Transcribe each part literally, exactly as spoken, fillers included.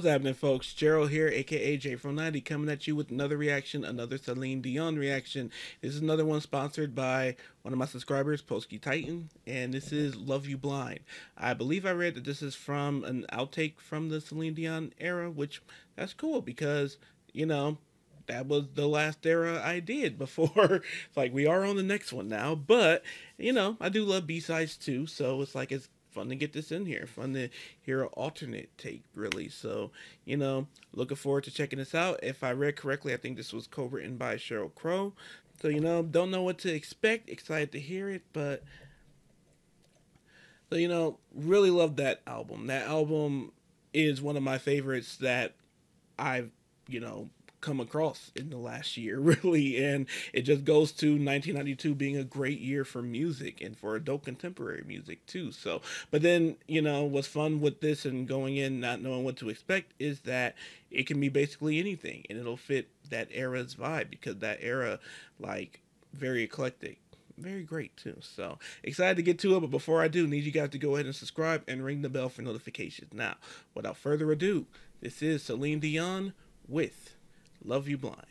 What's happening, folks? Sheryl here, aka J Fro ninety, coming at you with another reaction, another Celine Dion reaction. This is another one sponsored by one of my subscribers, Posky Titan, and this is Love You Blind. I believe I read that this is from an outtake from the Celine Dion era, which that's cool because, you know, that was the last era I did before. It's like we are on the next one now, but, you know, I do love B-sides too, so it's like it's fun to get this in here, fun to hear an alternate take, really. So, you know, looking forward to checking this out. If I read correctly, I think this was co-written by Sheryl Crow. So, you know, don't know what to expect. Excited to hear it, but so, you know, really love that album. That album is one of my favorites that I've, you know, come across in the last year, really, and it just goes to nineteen ninety-two being a great year for music and for adult contemporary music too. So, but then, you know, what's fun with this and going in not knowing what to expect is that it can be basically anything and it'll fit that era's vibe because that era, like, very eclectic, very great too. So excited to get to it, but before I do, need you guys to go ahead and subscribe and ring the bell for notifications. Now, without further ado, this is Celine Dion with Love You Blind.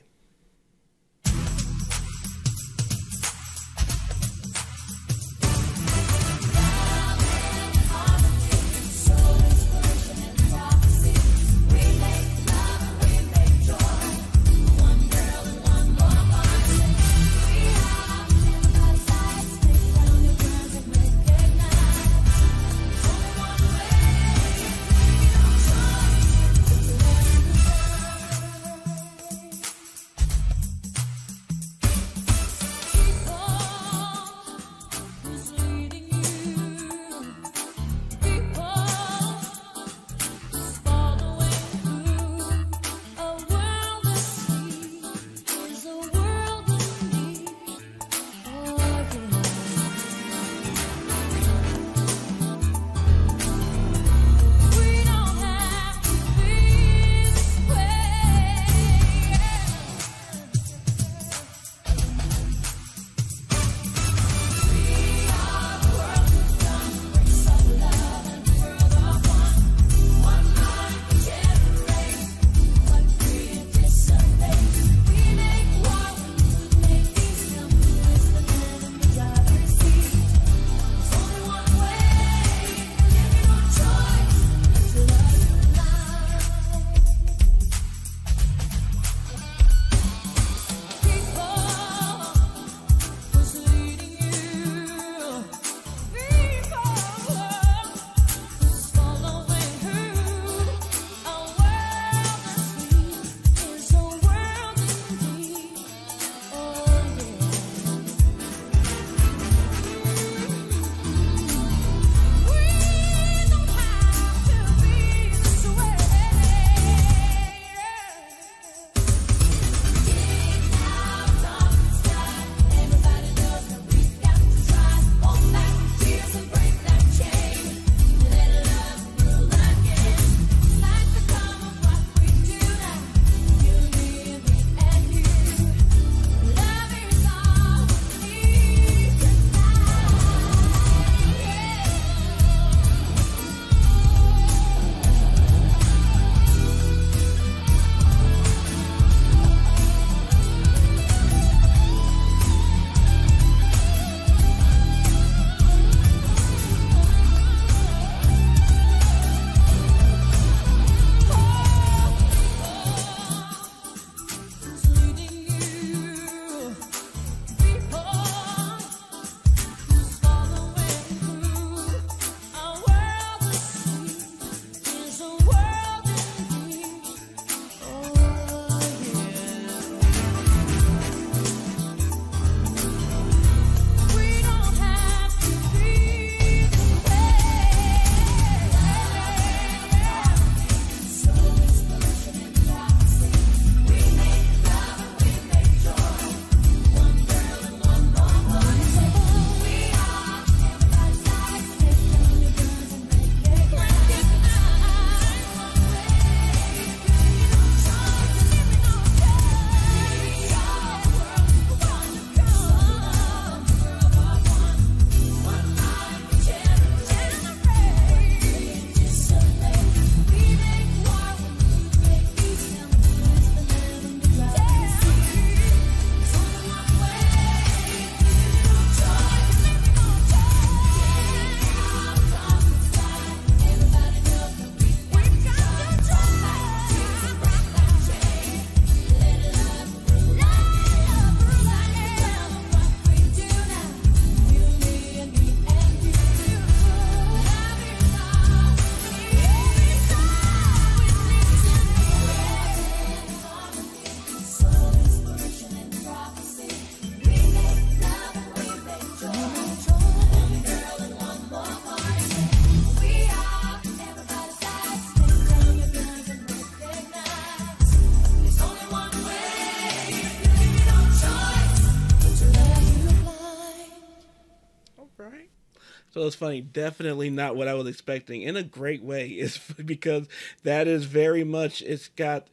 But it was funny. Definitely not what I was expecting in a great way. It's because that is very much, it's got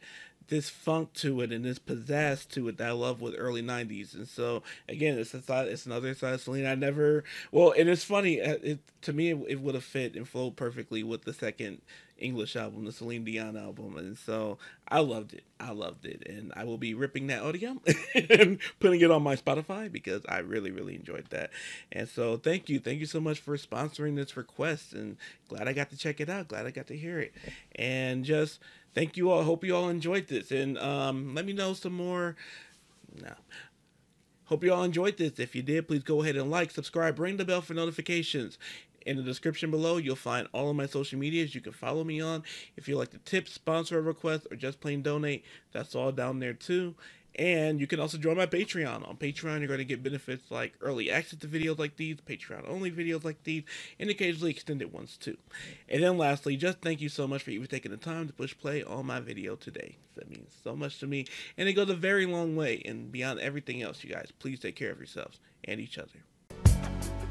this funk to it and this pizzazz to it that I love with early nineties. And so again, it's a side, it's another side of Celine. I never, well, and it's funny, it, to me, it, it would have fit and flowed perfectly with the second English album, the Celine Dion album. And so I loved it. I loved it. And I will be ripping that audio and putting it on my Spotify because I really, really enjoyed that. And so thank you. Thank you so much for sponsoring this request, and glad I got to check it out. Glad I got to hear it. And just thank you all. Hope you all enjoyed this. And um, let me know some more. No. Hope you all enjoyed this. If you did, please go ahead and like, subscribe, ring the bell for notifications. In the description below, you'll find all of my social medias you can follow me on. If you like to tip, sponsor a request, or just plain donate, that's all down there too. And you can also join my Patreon. On Patreon, you're going to get benefits like early access to videos like these, Patreon-only videos like these, and occasionally extended ones too. And then lastly, just thank you so much for even taking the time to push play on my video today. That means so much to me, and it goes a very long way. And beyond everything else, you guys, please take care of yourselves and each other.